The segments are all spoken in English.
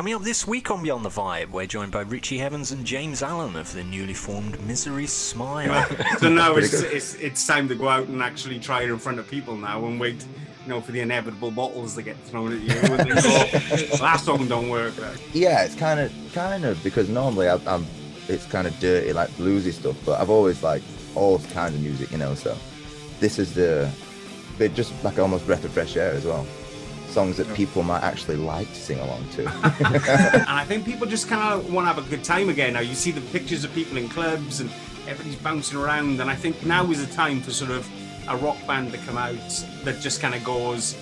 Coming up this week on Beyond the Vibe, we're joined by Richie Hevanz and James Allen of the newly formed Misery's Smile. So now it's time to go out and actually try it in front of people now and wait, you know, for the inevitable bottles that get thrown at you. And then go, last song don't work. Right? Yeah, it's kind of because normally I'm it's kind of dirty, like bluesy stuff, but I've always liked all kinds of music, you know. So this is they're just like almost breath of fresh air as well. Songs that people might actually like to sing along to. And I think people just kind of want to have a good time again. Now you see the pictures of people in clubs and everybody's bouncing around, and I think now is the time for sort of a rock band to come out that just kind of goes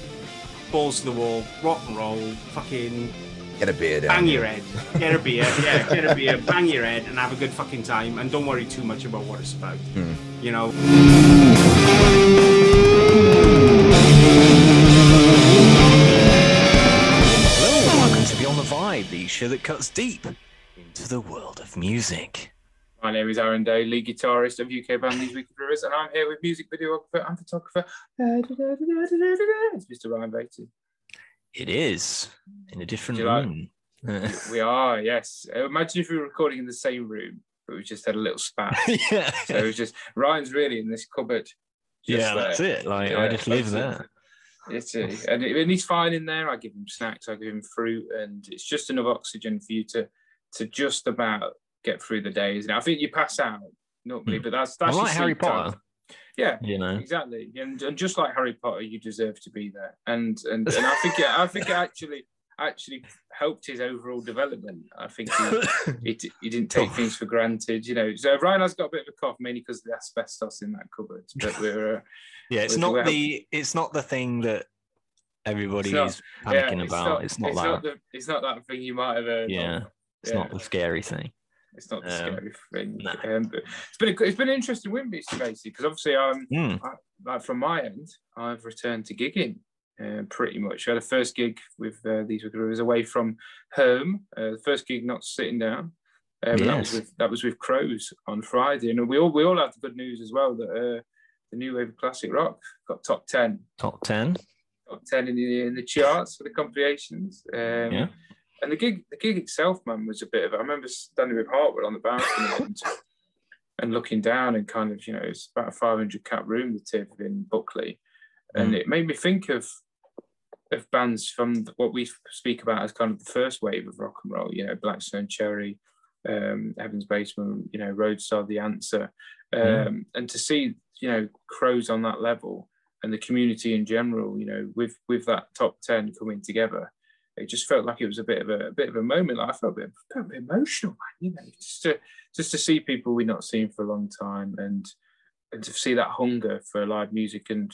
balls to the wall, rock and roll, fucking get a beer down. Bang your head, get a beer, yeah, get a beer, bang your head and have a good fucking time and don't worry too much about what it's about, you know. The show that cuts deep into the world of music. My name is Aaron Day, lead guitarist of UK band These Wicked Rivers, and I'm here with music videographer and photographer. It's Mr. Ryan Bateson. It is in a different room. We are, yes. Imagine if we were recording in the same room, but we just had a little spat. Yeah. So it was just Ryan's really in this cupboard. Yeah, there. That's it. Like yeah, I just live there. It's and he's fine in there. I give him snacks, I give him fruit, and it's just enough oxygen for you to just about get through the days. Now I think you pass out normally, but that's like Harry Potter. Time. Yeah, you know exactly, and just like Harry Potter, you deserve to be there. And I think it actually helped his overall development. I think he didn't take things for granted, you know. So Ryan has got a bit of a cough mainly because of the asbestos in that cupboard, but we're yeah, it's not the thing that everybody is panicking about. It's not that thing you might have heard. Yeah, it's not the scary thing. It's not the scary thing. No. But it's been an interesting Wembley space because obviously I from my end I've returned to gigging. Pretty much. I had a first gig with These Wicked Rivers away from home. The first gig not sitting down. Yes. That was with Crows on Friday. And we all had the good news as well that the new wave of classic rock got top 10. Top 10? Top 10 in the charts for the compilations. Yeah. And the gig itself, man, was a bit of... I remember standing with Hartwood on the balcony and looking down and kind of, you know, it's about a 500-cap room, the TIFF in Buckley. And it made me think of bands from what we speak about as kind of the first wave of rock and roll, you know, Black Stone Cherry, Heaven's Basement, you know, Roadstar, The Answer. And to see, you know, Crows on that level and the community in general, you know, with that top 10 coming together, it just felt like it was a bit of a moment. Like I felt a bit emotional, man, you know, just to see people we'd not seen for a long time and to see that hunger for live music and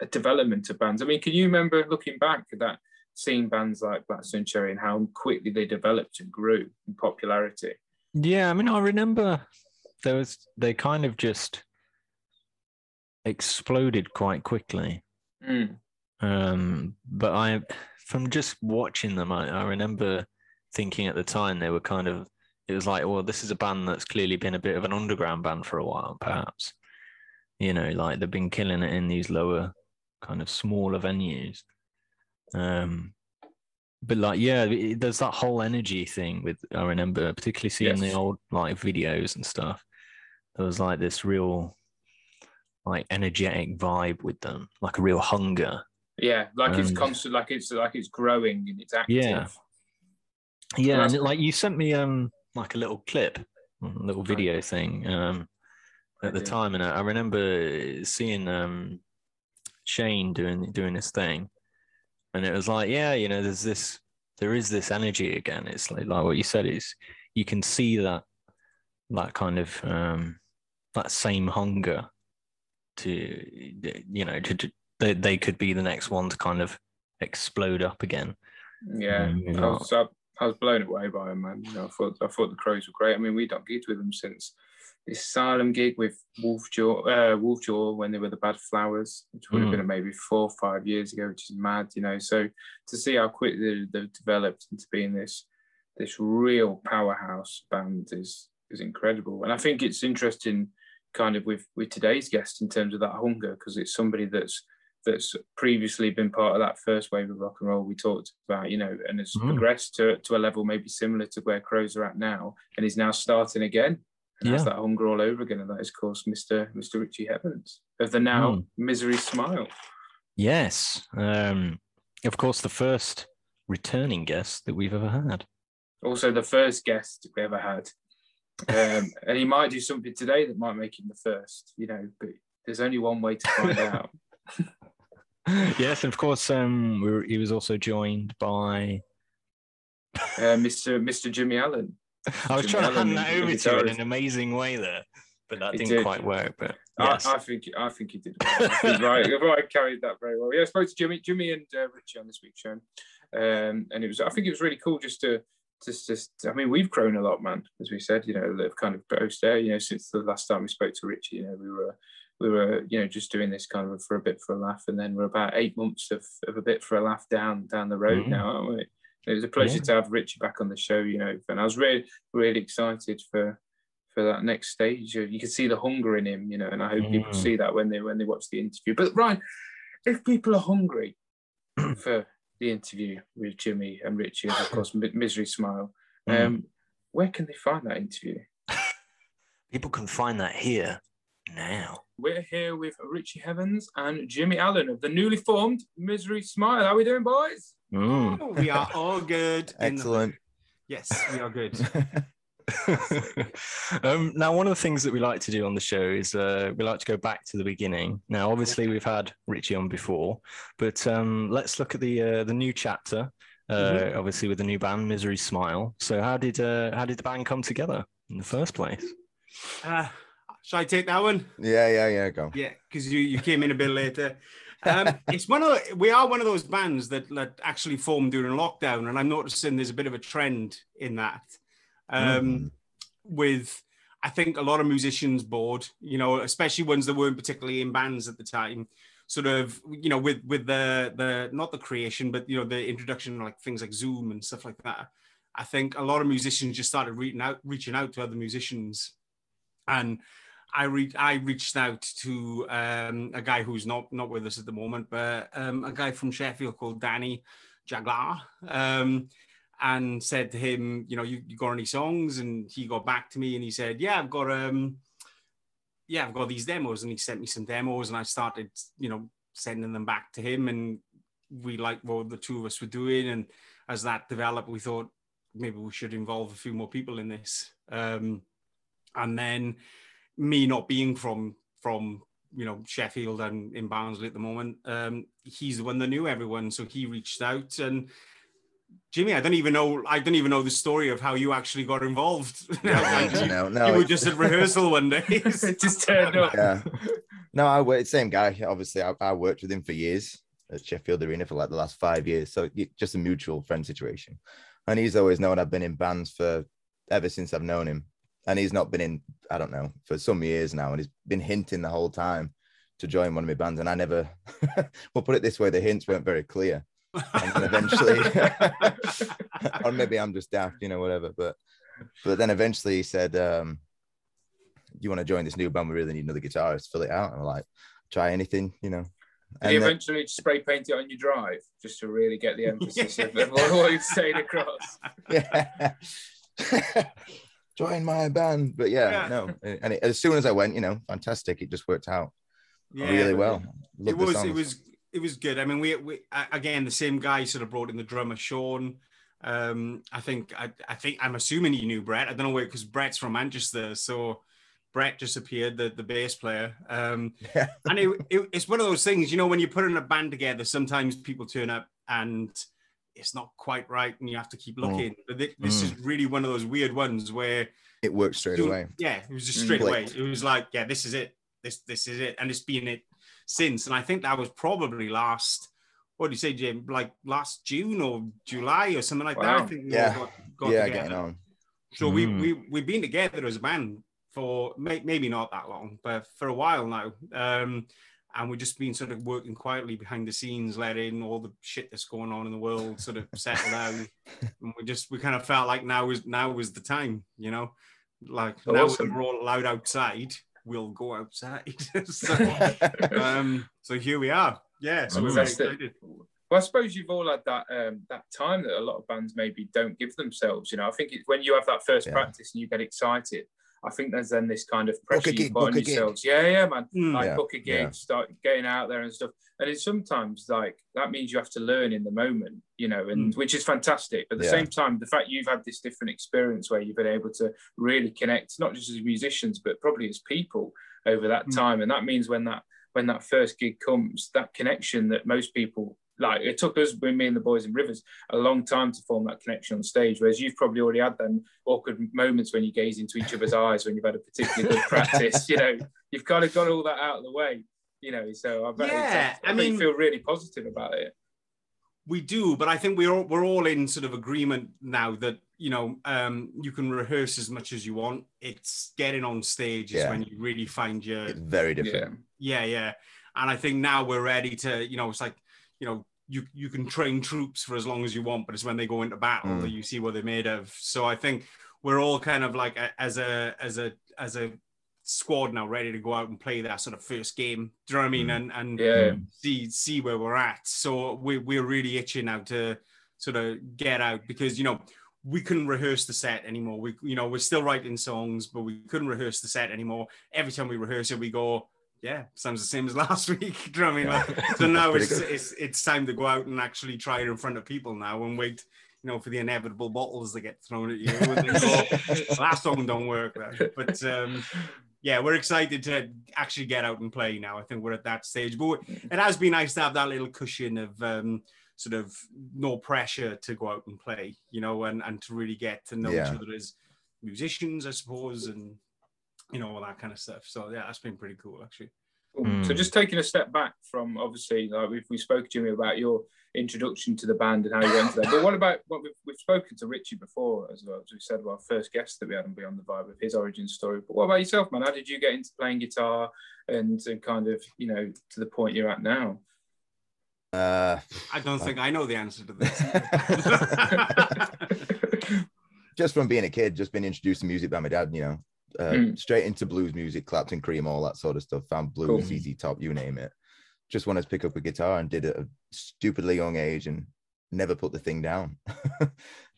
a development of bands. I mean, can you remember looking back at that, seeing bands like Black Stone Cherry and how quickly they developed and grew in popularity? Yeah, I mean, I remember they kind of just exploded quite quickly. But from just watching them, I remember thinking at the time they were kind of, it was like, well, this is a band that's clearly been a bit of an underground band for a while, perhaps. You know, like they've been killing it in these lower, kind of smaller venues. But like, yeah, there's that whole energy thing with, I remember particularly seeing the old like videos and stuff. There was like this real, like energetic vibe with them, like a real hunger. Yeah, like it's constant, like it's growing and it's active. Yeah, yeah, and like you sent me like a little clip, a little video thing. At the time, and I remember seeing Shane doing his thing, and it was like, yeah, you know, there is this energy again. It's like what you said is you can see that kind of that same hunger to, you know, to they could be the next one to kind of explode up again. Yeah, I was blown away by them, man. You know, I thought the Crows were great. I mean, we don't gig with them since the Asylum gig with Wolfjaw when they were the Bad Flowers, which would have been maybe 4 or 5 years ago, which is mad, you know. So to see how quickly they've developed into being this real powerhouse band is incredible. And I think it's interesting kind of with today's guest in terms of that hunger, because it's somebody that's that's previously been part of that first wave of rock and roll we talked about, you know, and has progressed to a level maybe similar to where Crows are at now, and is now starting again. And that's that hunger all over again, and that is, of course, Mr. Richie Hevanz of the now Misery's Smile. Yes. Of course, the first returning guest that we've ever had. Also the first guest we ever had. And he might do something today that might make him the first, you know, but there's only one way to find out. Yes, and of course, he was also joined by Mr. Jimmy Allen. I was trying to hand that over to you in an amazing way there, but that didn't quite work. But yes. I think he did. I carried that very well. Yeah, I spoke to Jimmy and Richie on this week's show, and I think it was really cool just I mean, we've grown a lot, man. As we said, you know, kind of post there, you know, since the last time we spoke to Richie, you know, we were, you know, just doing this kind of for a bit for a laugh, and then we're about 8 months of a bit for a laugh down the road now, aren't we? It was a pleasure to have Richie back on the show, you know, and I was really, really excited for that next stage. You could see the hunger in him, you know, and I hope people see that when they watch the interview. But Ryan, if people are hungry for the interview with Jimmy and Richie, and of course, Misery's Smile, where can they find that interview? People can find that here now. We're here with Richie Hevanz and Jimmy Allen of the newly formed Misery's Smile. How are we doing, boys? We are all good. Excellent. Yes, we are good. Now, one of the things that we like to do on the show is we like to go back to the beginning. Now, obviously, we've had Richie on before, but let's look at the new chapter, obviously, with the new band, Misery's Smile. So how did the band come together in the first place? Should I take that one? Yeah, go. Yeah, because you came in a bit later. We are one of those bands that actually formed during lockdown, and I'm noticing there's a bit of a trend in that. With, I think, a lot of musicians bored, you know, especially ones that weren't particularly in bands at the time. Sort of, you know, with the not the creation, but you know, the introduction of like things like Zoom and stuff like that. I think a lot of musicians just started reaching out to other musicians, and I reached out to a guy who's not with us at the moment, but a guy from Sheffield called Danny Jaglar, and said to him, you know, you got any songs? And he got back to me and he said, I've got these demos. And he sent me some demos, and I started, you know, sending them back to him. And we liked what the two of us were doing. And as that developed, we thought maybe we should involve a few more people in this. And then me not being from you know, Sheffield and in Barnsley at the moment, he's the one that knew everyone, so he reached out. And Jimmy, I don't even know the story of how you actually got involved. No, you were just at rehearsal one day. It just turned up. Yeah. No, I worked, same guy. Obviously, I worked with him for years at Sheffield Arena for like the last 5 years. So just a mutual friend situation. And he's always known I've been in bands for ever since I've known him. And he's not been in, I don't know, for some years now. And he's been hinting the whole time to join one of my bands. And I never, we'll put it this way, the hints weren't very clear. And then eventually, or maybe I'm just daft, you know, whatever. But then eventually he said, you want to join this new band? We really need another guitarist. Fill it out. And I'm like, try anything, you know. And you eventually spray paint it on your drive just to really get the emphasis of what you're saying across. Yeah. Join my band. But no. And as soon as I went, you know, fantastic. It just worked out really well. It was good. I mean, we again, the same guy sort of brought in the drummer, Sean. I think I'm assuming he knew Brett. I don't know where, because Brett's from Manchester. So Brett just appeared, the bass player. And it's one of those things, you know, when you're putting a band together, sometimes people turn up and it's not quite right and you have to keep looking. But this is really one of those weird ones where it worked straight away. Yeah, it was just straight away. It was like, yeah, this is it. This is it. And it's been it since. And I think that was probably last, what do you say, Jim? Like last June or July or something like that. I think we all got together. Getting on. So we've been together as a band for maybe not that long, but for a while now. And we've just been sort of working quietly behind the scenes, letting all the shit that's going on in the world sort of settle down. And we kind of felt like now is the time, you know, like now that we're all allowed outside, we'll go outside. So here we are. Yeah, so we're excited. Well, I suppose you've all had that that time that a lot of bands maybe don't give themselves. You know, I think it's when you have that first practice and you get excited. I think there's then this kind of pressure you put on yourselves. Yeah, yeah, man. Book a gig, start getting out there and stuff. And it's sometimes like that means you have to learn in the moment, you know, and which is fantastic. But at the same time, the fact you've had this different experience where you've been able to really connect, not just as musicians, but probably as people over that time. And that means when that first gig comes, that connection that most people like, it took us, me and the boys in Rivers, a long time to form that connection on stage, whereas you've probably already had them awkward moments when you gaze into each other's eyes when you've had a particularly good practice, you know, you've kind of got all that out of the way, you know, so I bet I mean, feel really positive about it. We do, but I think we're all in sort of agreement now that, you know, you can rehearse as much as you want. It's getting on stage is when you really find your... It's very different. Yeah. And I think now we're ready to, you know, it's like, you know, you can train troops for as long as you want, but it's when they go into battle that you see what they're made of. So I think we're all kind of like as a squad now, ready to go out and play that sort of first game. Do you know what I mean? And see where we're at. So we're really itching now to sort of get out because, you know, we couldn't rehearse the set anymore. We, you know, we're still writing songs, but we couldn't rehearse the set anymore. Every time we rehearse it, we go, yeah, sounds the same as last week. Do you know what I mean? Like, so now it's time to go out and actually try it in front of people now and wait, you know, for the inevitable bottles that get thrown at you. And they go, last song don't work. But yeah, we're excited to actually get out and play now. I think we're at that stage. But it has been nice to have that little cushion of sort of no pressure to go out and play, you know, and to really get to know each other as musicians, I suppose, and you know, all that kind of stuff. So yeah, that's been pretty cool actually. So just taking a step back from obviously, like we spoke to you about your introduction to the band and how you went to that. But what about what we've spoken to Richie before as well, as we said, our first guest that we had on Beyond the Vibe with his origin story. But what about yourself, man? How did you get into playing guitar and kind of, you know, to the point you're at now? I don't think I know the answer to this. Just from being a kid, just been introduced to music by my dad, you know. Straight into blues music, Clapton, Cream, all that sort of stuff. Found blues, ZZ Top, you name it. Just wanted to pick up a guitar and did it at a stupidly young age and never put the thing down.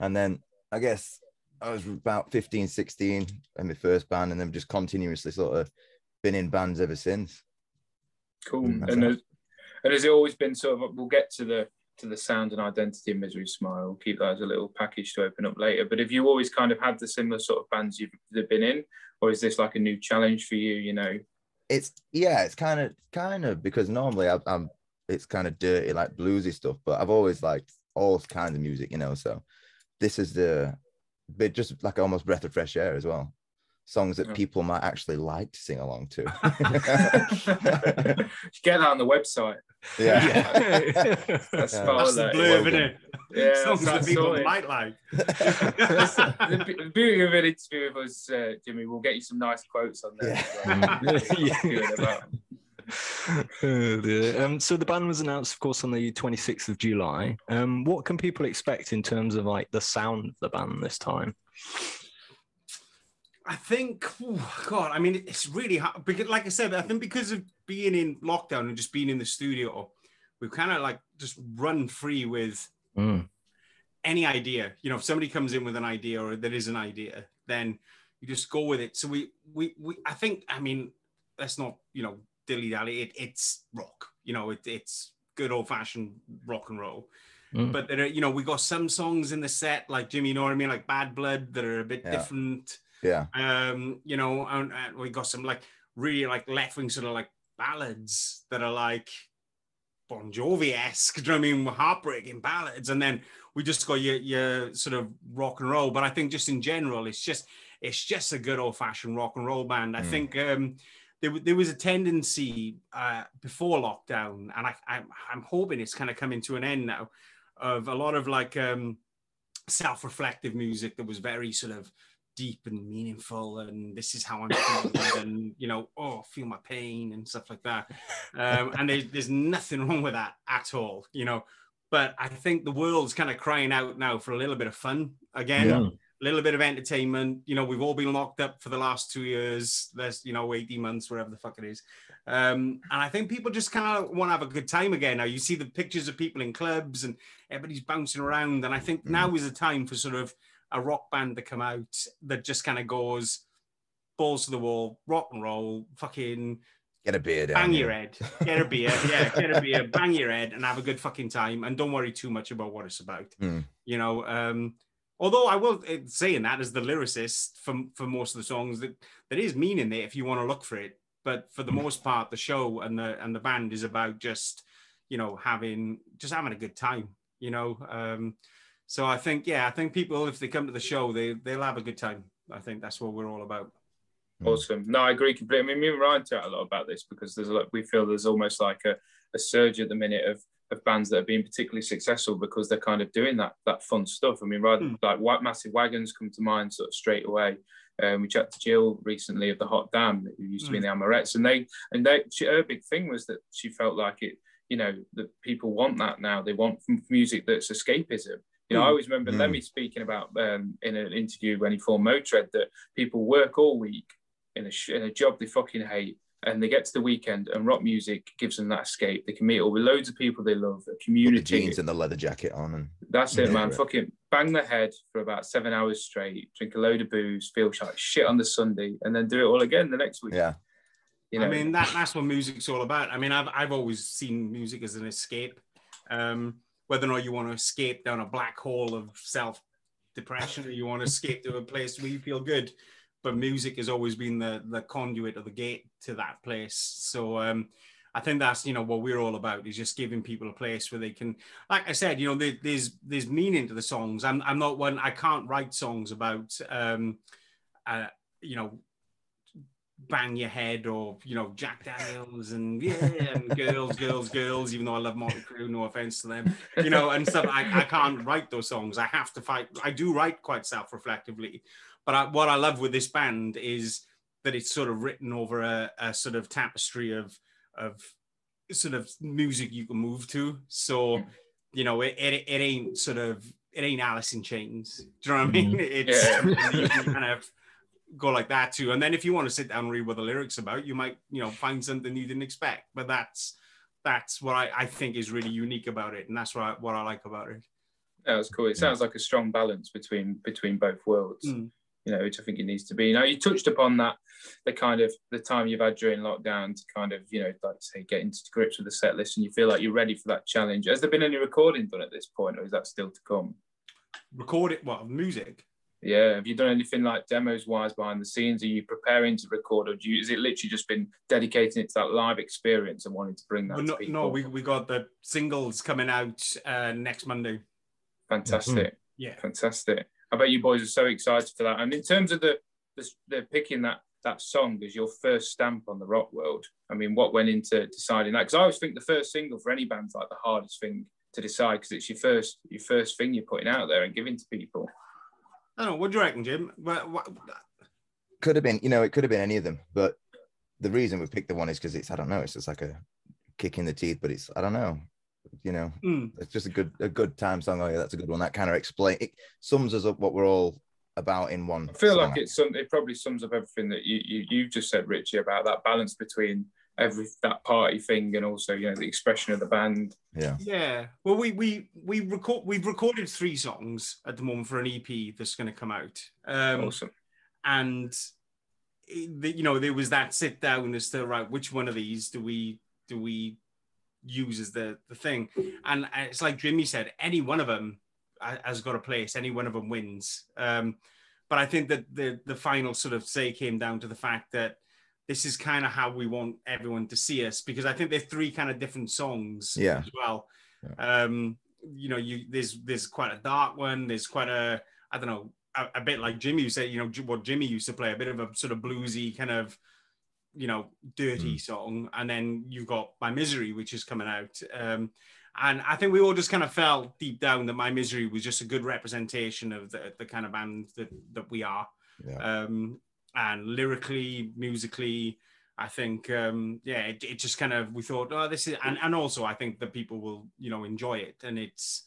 And then I guess I was about 15, 16 in my first band, and then just continuously sort of been in bands ever since. Cool. And has it always been sort of, we'll get to the sound and identity of Misery's Smile, we'll keep that as a little package to open up later. But have you always kind of had the similar sort of bands you've been in, or is this like a new challenge for you? You know, it's kind of because normally I'm it's kind of dirty like bluesy stuff, but I've always liked all kinds of music, you know. So this is the bit just like almost breath of fresh air as well. Songs that people might actually like to sing along to. Get that on the website. Yeah. That's the blurb, isn't it? Yeah, songs that people might like. The beauty of an interview with us, Jimmy, we'll get you some nice quotes on there. Yeah. So the band was announced, of course, on the 26th of July. What can people expect in terms of like the sound of the band this time? I think, I mean, it's really hard because, like I said, I think because of being in lockdown and just being in the studio, we've kind of like just run free with any idea. You know, if somebody comes in with an idea or there is an idea, then you just go with it. So we I think, I mean, let's not, you know, dilly dally. It's rock. You know, it's good old fashioned rock and roll. But there are, you know, we got some songs in the set, like Jimmy, you know what I mean, like Bad Blood, that are a bit different. Yeah. You know, and we got some like really like left wing sort of like ballads that are like Bon Jovi-esque, do you know what I mean? Heartbreaking ballads. And then we just got your sort of rock and roll. But I think just in general, it's just a good old fashioned rock and roll band. I think there was a tendency before lockdown, and I'm hoping it's kind of coming to an end now, of a lot of like self-reflective music that was very sort of deep and meaningful, and this is how I'm feeling, and you know, feel my pain and stuff like that. And there's nothing wrong with that at all, you know. But I think the world's kind of crying out now for a little bit of fun again, a little bit of entertainment. You know, we've all been locked up for the last 2 years, there's, you know, 18 months, wherever the fuck it is. And I think people just kind of want to have a good time again. Now you see the pictures of people in clubs and everybody's bouncing around. And I think now is the time for sort of a rock band to come out that just kind of goes balls to the wall, rock and roll, fucking... Get a beer down. Bang your head. Get a beer. Yeah, get a beer. Bang your head and have a good fucking time. And don't worry too much about what it's about. You know, although I will say in that as the lyricist for most of the songs that there is meaning there if you want to look for it. But for the most part, the show and the band is about just, you know, having a good time, you know. So I think, yeah, I think people, if they come to the show, they'll have a good time. I think that's what we're all about. Awesome. No, I agree completely. I mean, me and Ryan chat a lot about this because there's a lot, we feel there's almost like a surge at the minute of bands that have been particularly successful because they're kind of doing that fun stuff. I mean, like White Massive Wagons come to mind sort of straight away. We chatted to Jill recently of the Hot Damn, who used to be in the Amorettes, her big thing was that she felt like it, you know, that people want that now. They want music that's escapism. You know, I always remember Lemmy speaking about in an interview when he formed Motörhead that people work all week in a job they fucking hate, and they get to the weekend and rock music gives them that escape. They can meet all with loads of people they love, a community. Put the jeans and the leather jacket on. And that's it, man. Fucking bang the head for about 7 hours straight, drink a load of booze, feel like shit on the Sunday, and then do it all again the next week. Yeah. You know? I mean, that's what music's all about. I mean, I've always seen music as an escape. Whether or not you want to escape down a black hole of self-depression or you want to escape to a place where you feel good. But music has always been the conduit or the gate to that place. So I think that's, you know, what we're all about is just giving people a place where they can, like I said, you know, there's meaning to the songs. I'm not one, I can't write songs about, you know, bang your head or, you know, Jack Daniels and and girls, even though I love Motley Crue, no offense to them, you know, and stuff. I can't write those songs. I have to fight. I do write quite self-reflectively. But what I love with this band is that it's sort of written over a sort of tapestry of sort of music you can move to. So, you know, it ain't Alice in Chains. Do you know what I mean? It's you can kind of go like that too. And then if you want to sit down and read what the lyrics about, you might, you know, find something you didn't expect. But that's what I think is really unique about it. And that's what I like about it. Yeah, that's cool. It sounds like a strong balance between both worlds. You know, which I think it needs to be. Now, you touched upon that, the kind of the time you've had during lockdown to kind of, you know, like say, get into grips with the set list and you feel like you're ready for that challenge. Has there been any recording done at this point or is that still to come? Music? Yeah. Have you done anything like demos-wise behind the scenes? Are you preparing to record or is it literally just been dedicating it to that live experience and wanting to bring that to people? No, we got the singles coming out next Monday. Fantastic. Fantastic. I bet you boys are so excited for that. And in terms of the picking that song as your first stamp on the rock world, I mean, what went into deciding that? Because I always think the first single for any band's like the hardest thing to decide because it's your first thing you're putting out there and giving to people. I don't know. What do you reckon, Jim? What? Could have been, you know, it could have been any of them. But the reason we picked the one is because it's, I don't know, it's just like a kick in the teeth, but it's, I don't know. You know, it's just a good time song. Oh yeah, that's a good one. That kind of explains it, sums us up what we're all about in one. I feel song. Like it probably sums up everything that you've just said, Richie, about that balance between that party thing and also, you know, the expression of the band. Yeah. Well, we've recorded 3 songs at the moment for an EP that's going to come out. Awesome. And you know, there was that sit down as to right, which one of these do we uses the thing, and it's like Jimmy said, any one of them has got a place, any one of them wins, but I think that the final sort of say came down to the fact that this is kind of how we want everyone to see us, because I think they're 3 kind of different songs as well. You know, there's quite a dark one, there's quite a, I don't know, a bit like Jimmy, you say, you know, what Jimmy used to play, a bit of a sort of bluesy kind of, you know, dirty song, and then you've got My Misery, which is coming out, and I think we all just kind of felt deep down that My Misery was just a good representation of the kind of band that we are, and lyrically, musically, I think it just kind of, we thought, oh, this is, and also I think that people will, you know, enjoy it, and it's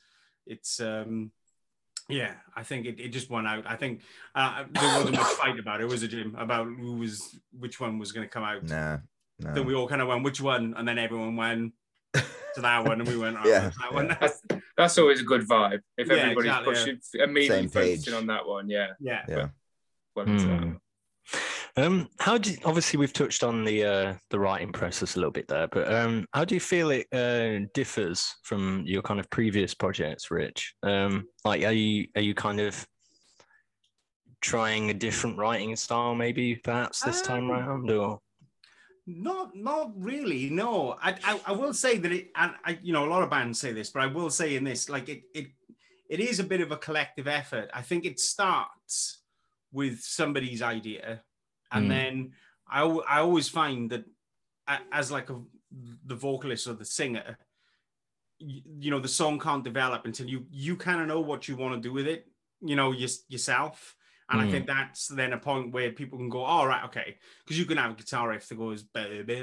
Yeah, I think it just won out. I think there wasn't much fight about it, was it, Jim? About which one was going to come out. No. Then we all kind of went, which one? And then everyone went to that one, and we went, that one. That's always a good vibe. If everybody's pushing, immediately focusing on that one, How do you, obviously we've touched on the writing process a little bit there, but how do you feel it differs from your kind of previous projects, Rich? Like, are you kind of trying a different writing style, maybe perhaps this time round, or not really? No, I will say that it, and I, you know, a lot of bands say this, but I will say in this, like it is a bit of a collective effort. I think it starts with somebody's idea. And then I always find that as like the vocalist or the singer, you know, the song can't develop until you kind of know what you want to do with it, you know, yourself. And I think that's then a point where people can go, all right, okay. Because you can have a guitar riff that goes, but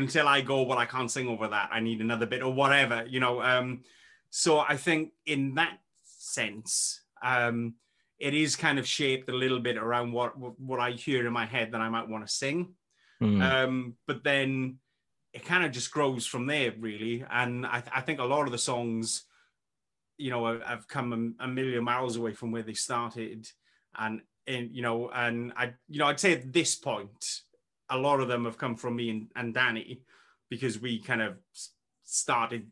until I go, well, I can't sing over that. I need another bit or whatever, you know. So I think in that sense, it is kind of shaped a little bit around what I hear in my head that I might want to sing. But then it kind of just grows from there, really. And I think a lot of the songs, you know, have come a million miles away from where they started. And I'd say at this point, a lot of them have come from me and Danny, because we kind of started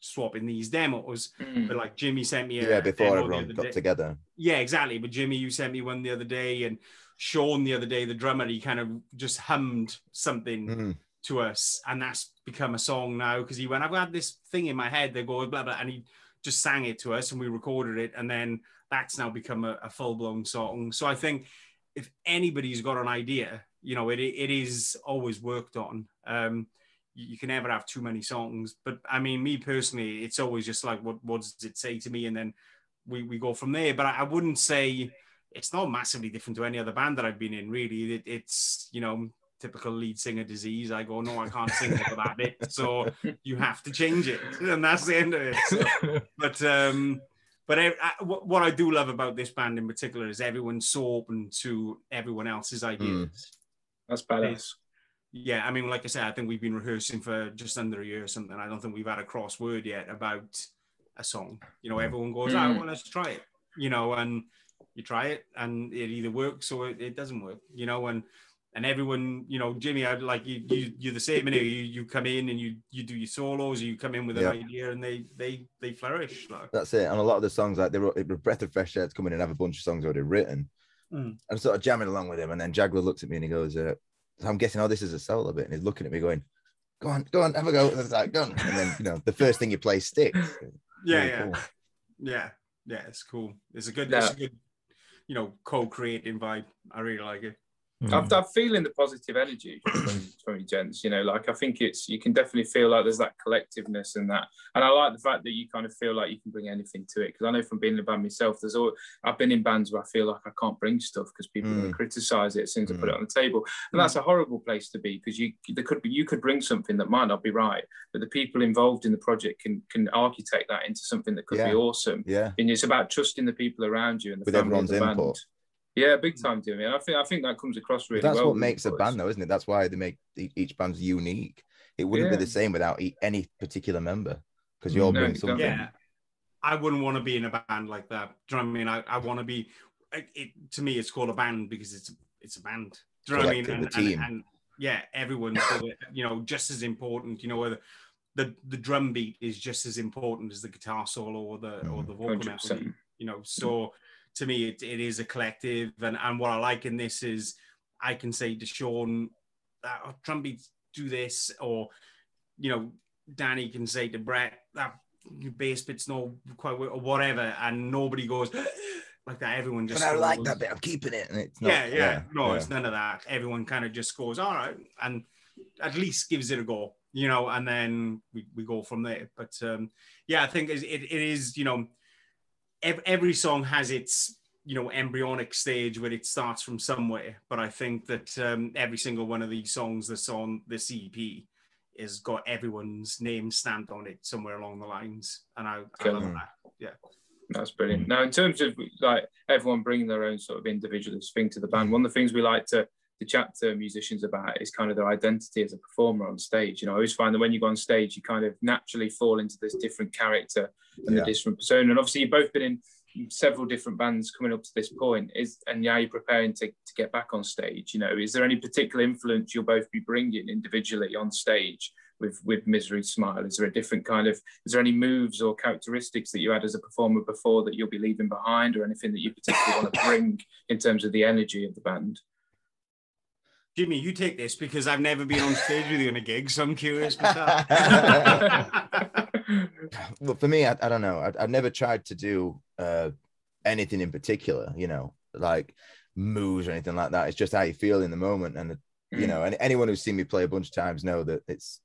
swapping these demos, but like Jimmy sent me before everyone got together. Yeah, exactly. But Jimmy, you sent me one the other day, and Sean the other day, the drummer, he kind of just hummed something to us, and that's become a song now, because he went, I've had this thing in my head that goes blah blah, and he just sang it to us, and we recorded it, and then that's now become a full-blown song. So I think if anybody's got an idea, you know, it is always worked on. You can never have too many songs, but I mean, me personally, it's always just like, what does it say to me? And then we go from there. But I wouldn't say it's not massively different to any other band that I've been in, really. It's, you know, typical lead singer disease. I go, no, I can't sing over that bit, so you have to change it, and that's the end of it. So, but what I do love about this band in particular is everyone's so open to everyone else's ideas. That's badass. Yeah, I mean, like I said, I think we've been rehearsing for just under a year or something. I don't think we've had a crossword yet about a song. You know, everyone goes, I want us to try it, you know, and you try it, and it either works or it doesn't work, you know, and everyone, you know, Jimmy, I'd like you're the same, innit? You come in and you do your solos, you come in with an idea, and they flourish. Like. That's it. And a lot of the songs, like, it was a breath of fresh air to come in and have a bunch of songs already written. I'm sort of jamming along with him, and then Jaglar looks at me and he goes, I'm guessing, this is a solo bit, and he's looking at me going, go on, have a go. And I was like, go on. And then, you know, the first thing you play sticks. Yeah, it's cool. It's a good, you know, co-creating vibe. I really like it. I'm feeling the positive energy from you gents, you know, like, I think you can definitely feel like there's that collectiveness and that, and I like the fact that you kind of feel like you can bring anything to it, because I know from being in a band myself, I've been in bands where I feel like I can't bring stuff because people are going to criticise it as soon as I put it on the table, and that's a horrible place to be, because you could bring something that might not be right, but the people involved in the project can architect that into something that could be awesome, and it's about trusting the people around you and with everyone's input. Yeah, big time, Jimmy. And I think that comes across really well. That's what makes a band, though, isn't it? That's why they make each band's unique. It wouldn't be the same without any particular member, because you all bring something. Yeah, I wouldn't want to be in a band like that. Do you know what I mean? I want to be. To me, it's called a band because it's a band. Do you know what I mean? And, team. And yeah, everyone's you know, just as important. You know, whether the drum beat is just as important as the guitar solo or the vocal melody. You know, so. To me, it is a collective, and what I like in this is I can say to Sean, drum beats do this, or, you know, Danny can say to Brett, that bass bit's not quite, or whatever, and nobody goes like that. Everyone just. But I like that bit. I'm keeping it, and it's not. It's none of that. Everyone kind of just goes, all right, and at least gives it a go, you know, and then we go from there. But I think it is, you know. Every song has its, you know, embryonic stage where it starts from somewhere. But I think that every single one of these songs that's on this EP has got everyone's name stamped on it somewhere along the lines. And I love that. yeah. That's brilliant. Now, in terms of like everyone bringing their own sort of individualist thing to the band, one of the things we like to chat to musicians about is kind of their identity as a performer on stage. You know, I always find that when you go on stage, you kind of naturally fall into this different character and the different persona. And obviously, you've both been in several different bands coming up to this point, and now you're preparing to get back on stage. You know, is there any particular influence you'll both be bringing individually on stage with Misery's Smile? Is there a different kind of, is there any moves or characteristics that you had as a performer before that you'll be leaving behind, or anything that you particularly want to bring in terms of the energy of the band? Jimmy, you take this because I've never been on stage with you in a gig, so I'm curious myself. Well, for me, I don't know. I've never tried to do anything in particular, you know, like moves or anything like that. It's just how you feel in the moment. And, you know, and anyone who's seen me play a bunch of times know that it's,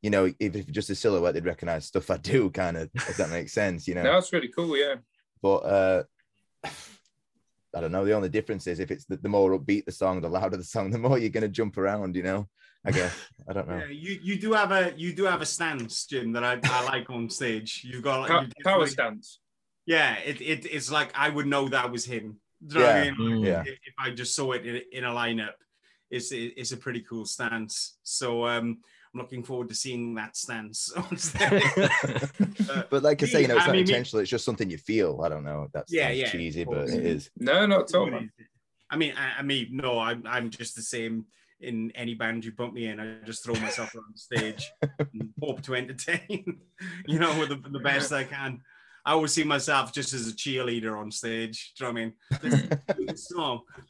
you know, if just a silhouette, they'd recognize stuff I do, kind of, if that makes sense, you know. No, that's really cool, yeah. But I don't know, the only difference is if it's the more upbeat the song, the louder the song, the more you're going to jump around, you know, I guess. I don't know. Yeah, you do have a stance, Jim, that I like on stage. You've got like, power stance. Yeah, it's like I would know that was him. Do you know what I mean? Like, if I just saw it in a lineup, it's a pretty cool stance. So I'm looking forward to seeing that stance. But like I say, you know, it's not intentional. It's just something you feel. I don't know. That's cheesy, but it is. No, not at all. I mean, no, I'm just the same in any band you bump me in. I just throw myself on stage and hope to entertain, you know, with the best I can. I always see myself just as a cheerleader on stage. Do you know what I mean?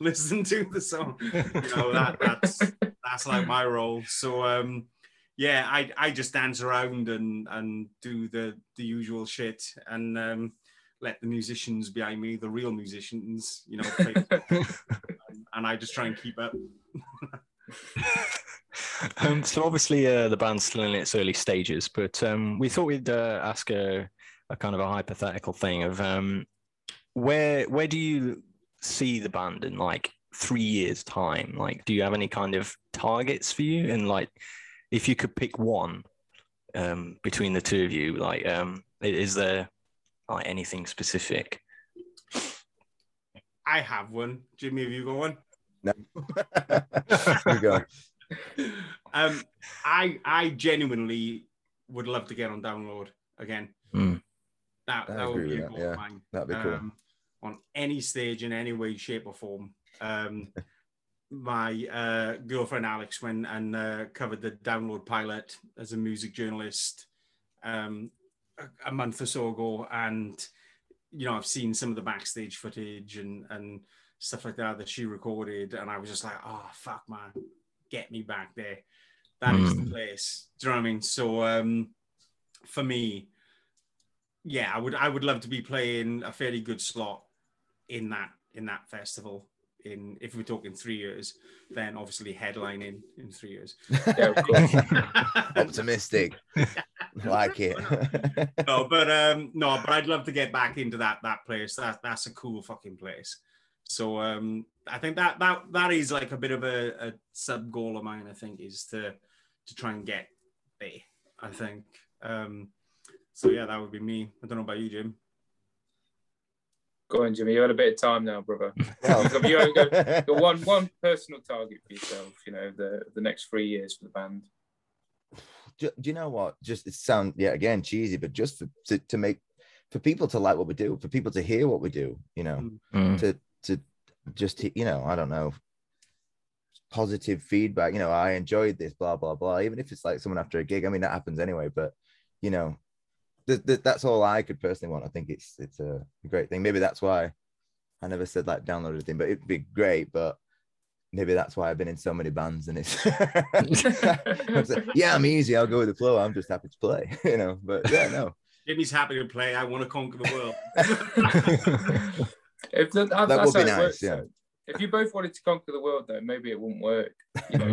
Listen to the song. You know, that's like my role. So, yeah, I just dance around and do the usual shit and let the musicians behind me, the real musicians, you know, play, and I just try and keep up. So obviously the band's still in its early stages, but we thought we'd ask a kind of a hypothetical thing of where do you see the band in like 3 years' time? Like, do you have any kind of targets for you? And like, if you could pick one between the two of you, like, is there like anything specific? I have one. Jimmy, have you got one? No. Here we go. I genuinely would love to get on Download again. That would be a goal of mine. That'd be cool. On any stage, in any way, shape, or form. My girlfriend Alex went and covered the Download pilot as a music journalist a month or so ago, and you know, I've seen some of the backstage footage and stuff like that she recorded, and I was just like, oh fuck man, get me back there. That is the place. Do you know what I mean? So for me, yeah, I would love to be playing a fairly good slot in that festival. In, if we're talking 3 years, then obviously headlining in 3 years. Yeah, of course. Optimistic. Like it. But I'd love to get back into that place. That's a cool fucking place. So I think that is like a bit of a sub goal of mine, I think, is to try and get there, I think. So yeah, that would be me. I don't know about you, Jim. Go on, Jimmy. You had a bit of time now, brother. Well, you got one personal target for yourself, you know, the next 3 years for the band. Do you know what? Just it sounds, yeah, again, cheesy, but just to make, for people to like what we do, for people to hear what we do, you know, to just, you know, I don't know, positive feedback. You know, I enjoyed this, blah, blah, blah. Even if it's like someone after a gig, I mean, that happens anyway, but, you know, that's all I could personally want. I think it's a great thing. Maybe that's why I never said like Download everything, but it'd be great. But maybe that's why I've been in so many bands, and it's I'm easy. I'll go with the flow. I'm just happy to play, you know. But yeah, no. Jimmy's happy to play. I want to conquer the world. That would be nice. Works, yeah. If you both wanted to conquer the world, though, maybe it wouldn't work. You know,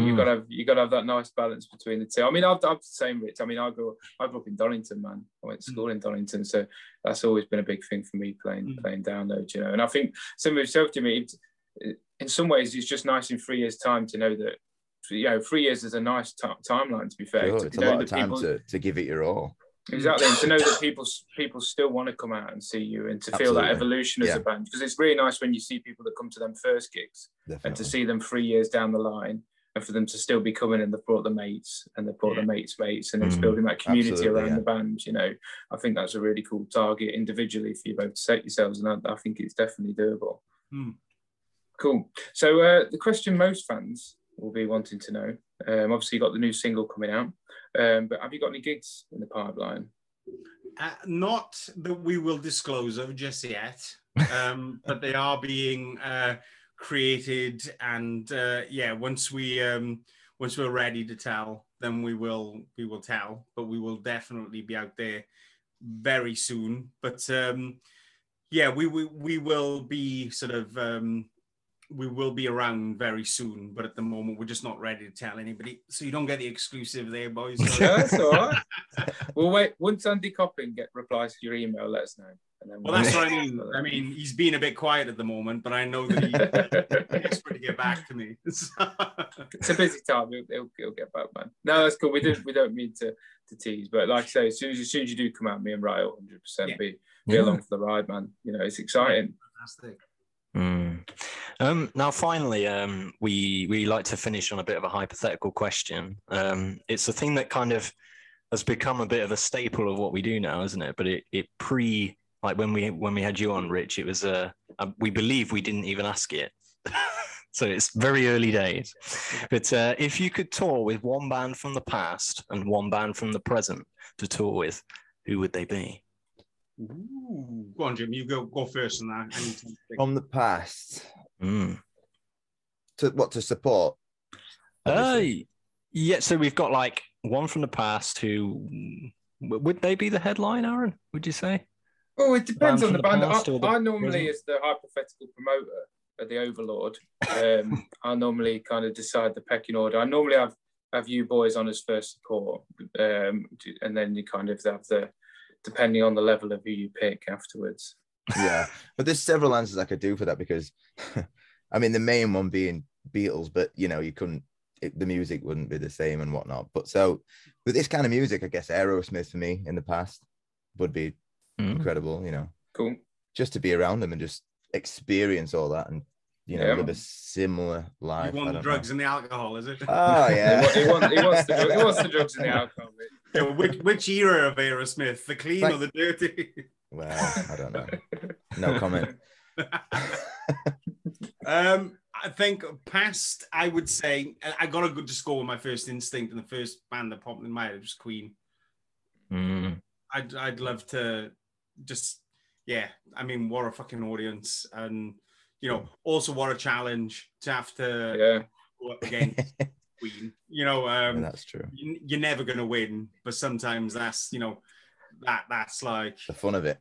you gotta have that nice balance between the two. I mean, I'm the same, Rich. I mean, I grew up in Donington, man. I went to school in Donington, so that's always been a big thing for me playing Download, you know. And I think similar yourself, Jimmy. In some ways, it's just nice in 3 years' time to know that, you know, 3 years is a nice timeline. To be fair, sure, it's a lot of time to give it your all. Exactly, and to know that people still want to come out and see you, and to feel that evolution as a band, because it's really nice when you see people that come to them first gigs and to see them 3 years down the line, and for them to still be coming, and they've brought the mates, and they've brought the mates, and it's building that community around the band. You know, I think that's a really cool target individually for you both to set yourselves, and I think it's definitely doable. Cool. So the question most fans will be wanting to know, obviously you've got the new single coming out, but have you got any gigs in the pipeline? Not that we will disclose of just yet, but they are being created, and yeah, once we're ready to tell, then we will tell, but we will definitely be out there very soon. But yeah, we will be sort of we will be around very soon, but at the moment we're just not ready to tell anybody, so you don't get the exclusive there, boys. That's all right. Well, wait, once Andy Copping replies to your email, let us know. And then well, that's what I mean. I mean, he's been a bit quiet at the moment, but I know that he desperately get back to me. So. It's a busy time. He'll get back, man. No, that's cool. We don't mean to tease, but like I say, as soon as you do come out, me and Ryan will 100% be along for the ride, man. You know, it's exciting. Fantastic. Now, finally, we like to finish on a bit of a hypothetical question. It's a thing that kind of has become a bit of a staple of what we do now, isn't it? But it like when we had you on, Rich, it was we believe we didn't even ask it. So it's very early days. But if you could tour with one band from the past and one band from the present to tour with, who would they be? Ooh. Go on, Jim, you go first on that. From the past. To what to support? Yeah, so we've got like one from the past who would they be the headline, Aaron? Would you say? Oh, it depends on the band. I normally, as the hypothetical promoter at the Overlord, I normally kind of decide the pecking order. I normally have you boys on as first support, and then you kind of have the, depending on the level of who you pick afterwards. Yeah, but there's several answers I could do for that, because, I mean, the main one being Beatles, but, you know, you couldn't, the music wouldn't be the same and whatnot. But so, with this kind of music, I guess Aerosmith for me in the past would be incredible, you know. Cool. Just to be around them and just experience all that, and you know, live a similar life. You want the drugs and the alcohol, is it? Oh yeah. he wants the drugs and the alcohol. Yeah, which era of Aerosmith? The clean or the dirty? Well, I don't know. No comment. I think past, I would say I gotta just go with my first instinct, and the first band that popped in my head was Queen. I'd love to. Just I mean, what a fucking audience, and you know, also what a challenge to have to go up against Queen. You know, that's true. You're never gonna win, but sometimes that's, you know, that's like the fun of it.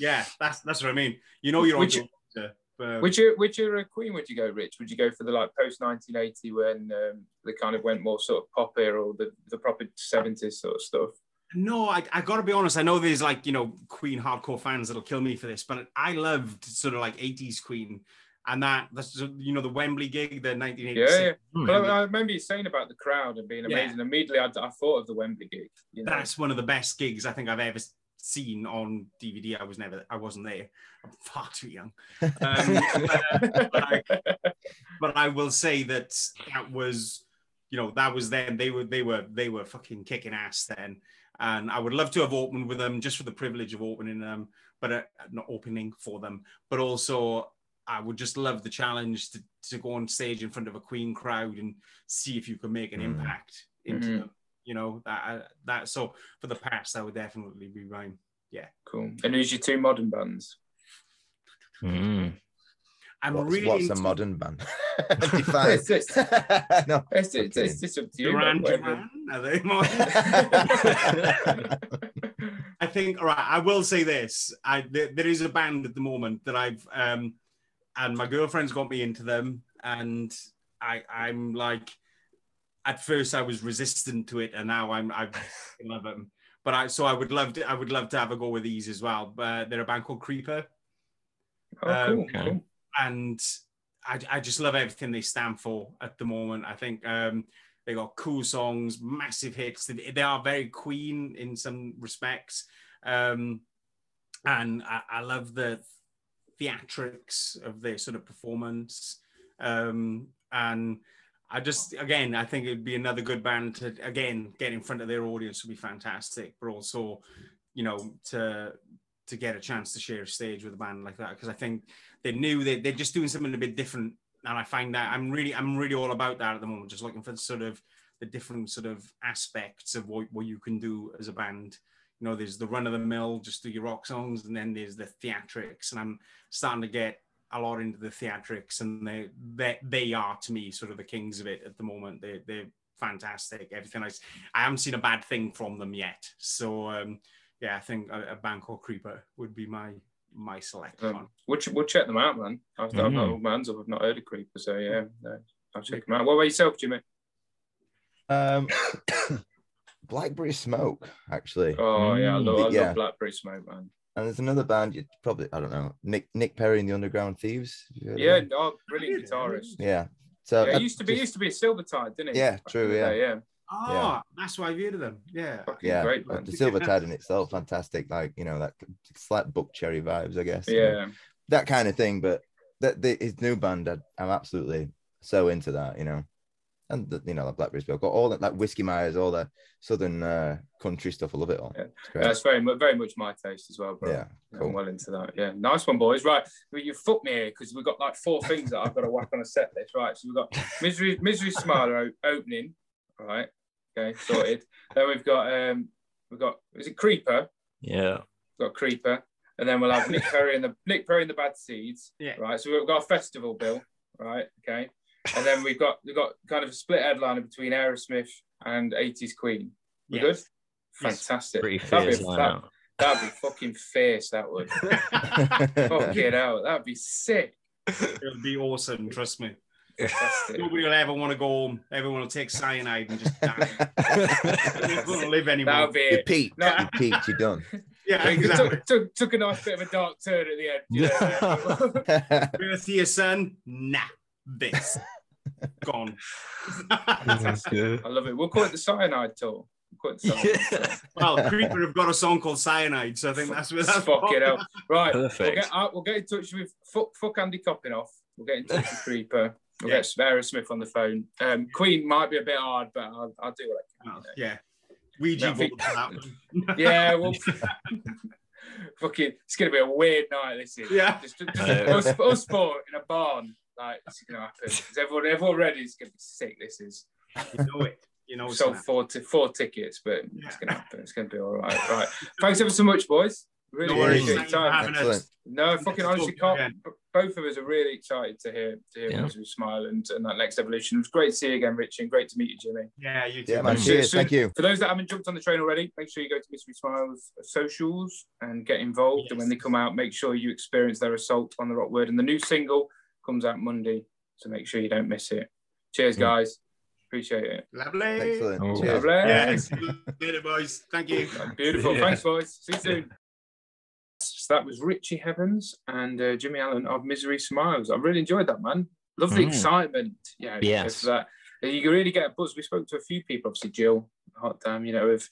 Yeah, that's what I mean. You know, you're which era Queen would you go, Rich? Would you go for the like post 1980 when they kind of went more sort of pop era, or the proper 70s sort of stuff? No, I got to be honest. I know there's like, you know, Queen hardcore fans that'll kill me for this, but I loved sort of like 80s Queen, and that's, you know, the Wembley gig, the 1986. Yeah, yeah. But I remember you saying about the crowd and being amazing. Yeah. Immediately, I thought of the Wembley gig. You know? That's one of the best gigs I think I've ever seen on DVD. I wasn't there. I'm far too young. But I will say that was, you know, that was them. They were fucking kicking ass then. And I would love to have opened with them, just for the privilege of opening them, but not opening for them. But also, I would just love the challenge to go on stage in front of a Queen crowd and see if you can make an impact into them. You know, that. So for the past, that would definitely be Ryan. Yeah, cool. And who's your two modern bands? What's a modern band? It's just up to you. Duran, are they modern? I think, all right, I will say this. There is a band at the moment that I've, and my girlfriend's got me into them, and I'm like, at first I was resistant to it, and now I love them. But I would love to have a go with these as well. But they're a band called Creeper. Oh, cool. And I just love everything they stand for at the moment. I think They got cool songs, massive hits. They are very Queen in some respects. And I love the theatrics of their sort of performance. And I just, again, I think it'd be another good band to, again, get in front of their audience would be fantastic, but also, you know, to get a chance to share a stage with a band like that, because I think they're new, they're just doing something a bit different. And I find that I'm really all about that at the moment, just looking for sort of the different sort of aspects of what you can do as a band. You know, there's the run of the mill, just do your rock songs, and then there's the theatrics. And I'm starting to get a lot into the theatrics, and they are, to me, sort of the kings of it at the moment. They're fantastic. Everything I haven't seen a bad thing from them yet. So yeah, I think a band called Creeper would be my selection. We'll check them out, man. I've not all man's up. I've not heard of Creeper, so yeah, no, I'll check them out. What about yourself, Jimmy? Blackberry Smoke, actually. Oh yeah, I love Blackberry Smoke, man. And there's another band you'd probably, I don't know, Nick Perry and the Underground Thieves. Yeah, oh, brilliant guitarist. Yeah. So yeah, it used to be a Silvertide, didn't it? Yeah, true. Yeah, yeah. Ah, that's why I've heard of them. Yeah. Yeah. Great, man. The Silvertide in itself, fantastic. Like, you know, that slight Buck Cherry vibes, I guess. Yeah. You know, that kind of thing. But his new band, I'm absolutely so into that, you know. And the, you know, the Blackberry Smoke, all that Whiskey Myers, all the southern country stuff. I love it all. Yeah. That's very, very much my taste as well, bro. Yeah, cool. I'm well into that. Yeah, nice one, boys. Right, well, you fucked me here because we've got like four things that I've got to whack on a set list. Right, so we've got Misery's Smile opening. All right, okay, sorted. Then we've got is it Creeper? Yeah, we've got Creeper, and then we'll have Nick Perry and the Bad Seeds. Yeah, right. So we've got a festival bill. Right, okay. And then we've got kind of a split headliner between Aerosmith and 80s Queen. We good? Fantastic. Yes, that'd be fucking fierce, that would. Fucking hell, that'd be sick. It would be awesome, trust me. Fantastic. Nobody will ever want to go home. Everyone will take cyanide and just die. They won't live anymore. That'll be it. You peaked, you're done. Yeah, exactly. Took a nice bit of a dark turn at the end. You know? We're gonna see your son? Nah. This gone. That's good. I love it. We'll call it the Cyanide Tour. Well, Creeper have got a song called Cyanide, so I think that's where that's fucking out. Right. Perfect. We'll get in touch with fuck Andy Copping off. We'll get in touch with Creeper. We'll get Aerosmith on the phone. Queen might be a bit hard, but I'll do what I can. Oh, yeah. Ouija board for that one. Yeah. Well. Fucking. It's gonna be a weird night. This is. Yeah. Just us four in a barn. Like, it's gonna happen. Is everyone ready? It's gonna be sick. This is, you know it. You know, sold four tickets, but it's gonna happen. It's gonna be all right. Right. Thanks ever so much, boys. Really appreciate your time. No, fucking honestly, can't. Both of us are really excited to hear Misery's Smile and that next evolution. It was great to see you again, Richie, and great to meet you, Jimmy. Yeah, you too. Yeah, man. Cheers. Thank you. For those that haven't jumped on the train already, make sure you go to Misery's Smile's socials and get involved. Yes. And when they come out, make sure you experience their assault on the rock word and the new single. Comes out Monday, so make sure you don't miss it. Cheers, guys. Appreciate it. Lovely. Excellent. Oh, cheers. Lovely. Yes. Beautiful, boys. Thank you. Beautiful. Yeah. Thanks, boys. See you soon. So that was Richie Hevanz and Jimmy Allen of Misery's Smile. I really enjoyed that, man. Love the excitement. Yeah. Yes. That. You can really get a buzz. We spoke to a few people, obviously Jill, hot damn, you know, of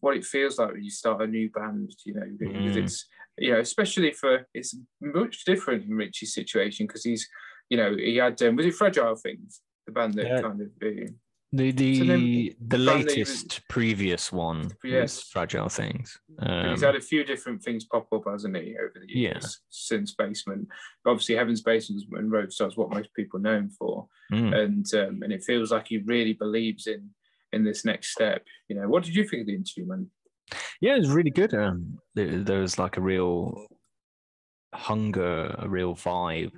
what it feels like when you start a new band, you know, because it's, you know, especially for, it's much different in Richie's situation because he's, you know, he had, was it Fragile Things, the band that kind of... The latest previous one was Fragile Things. He's had a few different things pop up, hasn't he, over the years since Basement. Obviously, Heaven's Basement and Roadstar is what most people know him for. And it feels like he really believes in this next step. You know, what did you think of the interview, man? Yeah, it was really good. There was like a real hunger, a real vibe.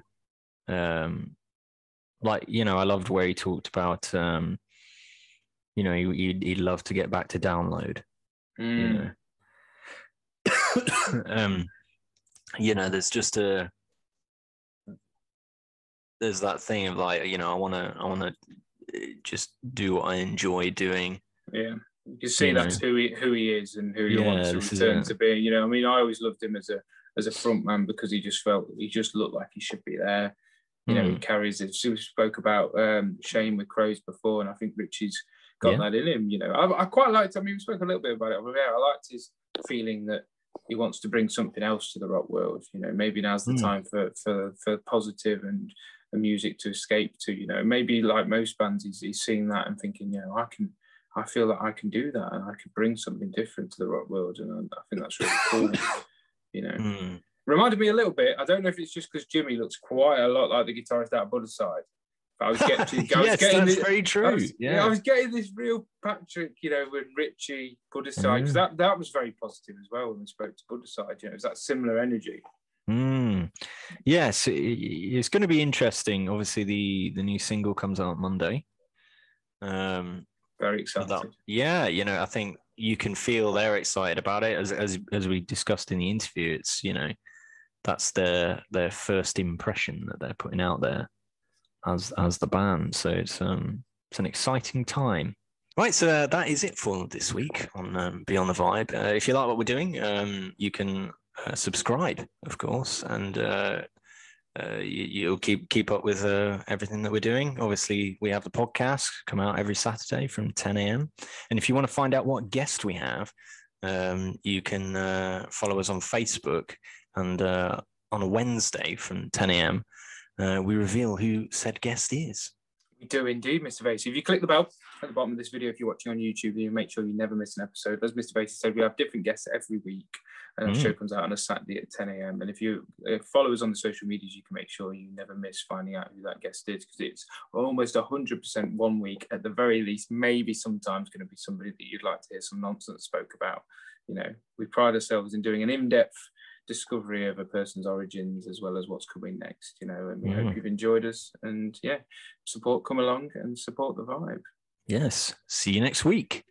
Like, you know, I loved where he talked about... you know, he'd love to get back to Download. You know? You know, there's just there's that thing of like, you know, I wanna just do what I enjoy doing. Yeah, you can see that's who he is and who he wants to return to be. You know, I mean, I always loved him as a frontman because he just looked like he should be there. you know, he carries it. We spoke about Shane with Crows before, and I think Richie's got that in him, you know. I quite liked, I mean, we spoke a little bit about it. I liked his feeling that he wants to bring something else to the rock world, you know. Maybe now's the time for positive and the music to escape to, you know. Maybe like most bands, he's seeing that and thinking, you know, I feel that I can do that and I can bring something different to the rock world, and I think that's really cool, you know. Reminded me a little bit, I don't know if it's just because Jimmy looks quite a lot like the guitarist out of Budaside. I was getting to, I was getting this real Patrick, you know, with Richie, Budaside, because that was very positive as well when we spoke to Budaside, you know, it was that similar energy. Yes, it's going to be interesting. Obviously, the new single comes out Monday. Very excited. You know, I think you can feel they're excited about it. As we discussed in the interview, it's, you know, that's their first impression that they're putting out there as the band. So it's an exciting time. Right, so that is it for this week on Beyond the Vibe. If you like what we're doing, you can subscribe, of course, and you'll keep up with everything that we're doing. Obviously, we have the podcast come out every Saturday from 10 a.m. And if you want to find out what guest we have, you can follow us on Facebook. And on a Wednesday from 10 a.m., we reveal who said guest is. We do indeed, Mr. Bates. If you click the bell at the bottom of this video, if you're watching on YouTube, you make sure you never miss an episode. As Mr. Bates said, we have different guests every week, and the show comes out on a Saturday at 10 a.m. And if you follow us on the social medias, you can make sure you never miss finding out who that guest is, because it's almost 100% one week, at the very least, maybe sometimes going to be somebody that you'd like to hear some nonsense spoke about. You know, we pride ourselves in doing an in-depth discovery of a person's origins as well as what's coming next, you know, and we hope you've enjoyed us, and come along and support the vibe. Yes, see you next week.